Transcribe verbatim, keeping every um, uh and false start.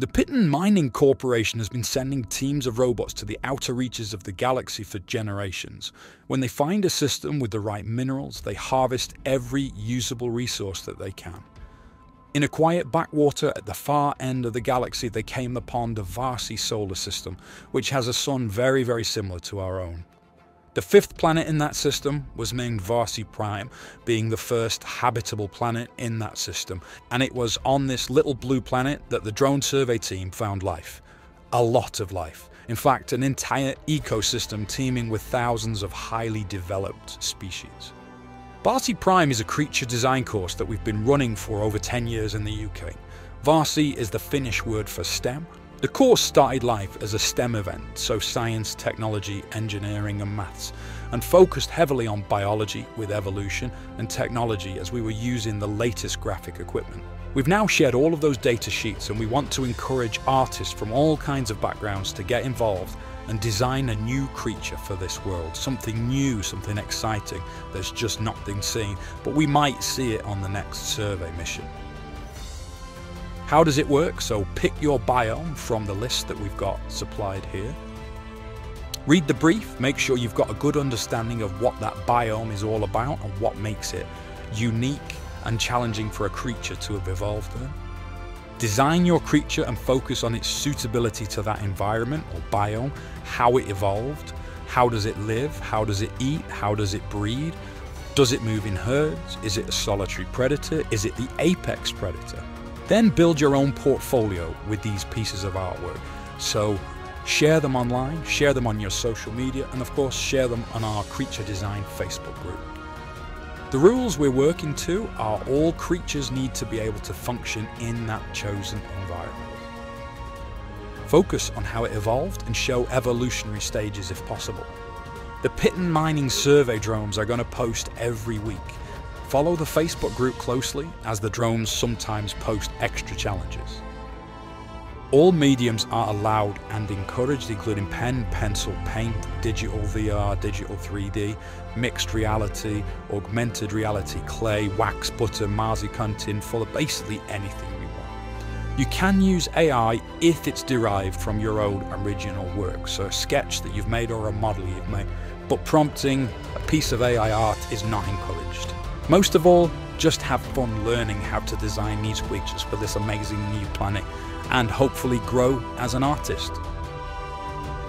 The Piton Mining Corporation has been sending teams of robots to the outer reaches of the galaxy for generations. When they find a system with the right minerals, they harvest every usable resource that they can. In a quiet backwater at the far end of the galaxy, they came upon the Varsi solar system, which has a sun very, very similar to our own. The fifth planet in that system was named Varsi Prime, being the first habitable planet in that system, and it was on this little blue planet that the drone survey team found life. A lot of life. In fact, an entire ecosystem teeming with thousands of highly developed species. Varsi Prime is a creature design course that we've been running for over ten years in the U K. Varsi is the Finnish word for STEM. The course started life as a STEM event, so science, technology, engineering and maths, and focused heavily on biology with evolution and technology as we were using the latest graphic equipment. We've now shared all of those data sheets, and we want to encourage artists from all kinds of backgrounds to get involved and design a new creature for this world, something new, something exciting that's just not been seen, but we might see it on the next survey mission. How does it work? So pick your biome from the list that we've got supplied here. Read the brief, make sure you've got a good understanding of what that biome is all about and what makes it unique and challenging for a creature to have evolved in. Design your creature and focus on its suitability to that environment or biome, how it evolved, how does it live, how does it eat, how does it breed, does it move in herds, is it a solitary predator, is it the apex predator? Then build your own portfolio with these pieces of artwork. So share them online, share them on your social media, and of course share them on our Creature Design Facebook group. The rules we're working to are all creatures need to be able to function in that chosen environment. Focus on how it evolved and show evolutionary stages if possible. The Piton Mining survey drones are going to post every week. Follow the Facebook group closely, as the drones sometimes post extra challenges. All mediums are allowed and encouraged, including pen, pencil, paint, digital V R, digital three D, mixed reality, augmented reality, clay, wax, butter, marzipan, tin, full of basically anything you want. You can use A I if it's derived from your own original work, so a sketch that you've made or a model you've made, but prompting a piece of A I art is not encouraged. Most of all, just have fun learning how to design these creatures for this amazing new planet and hopefully grow as an artist.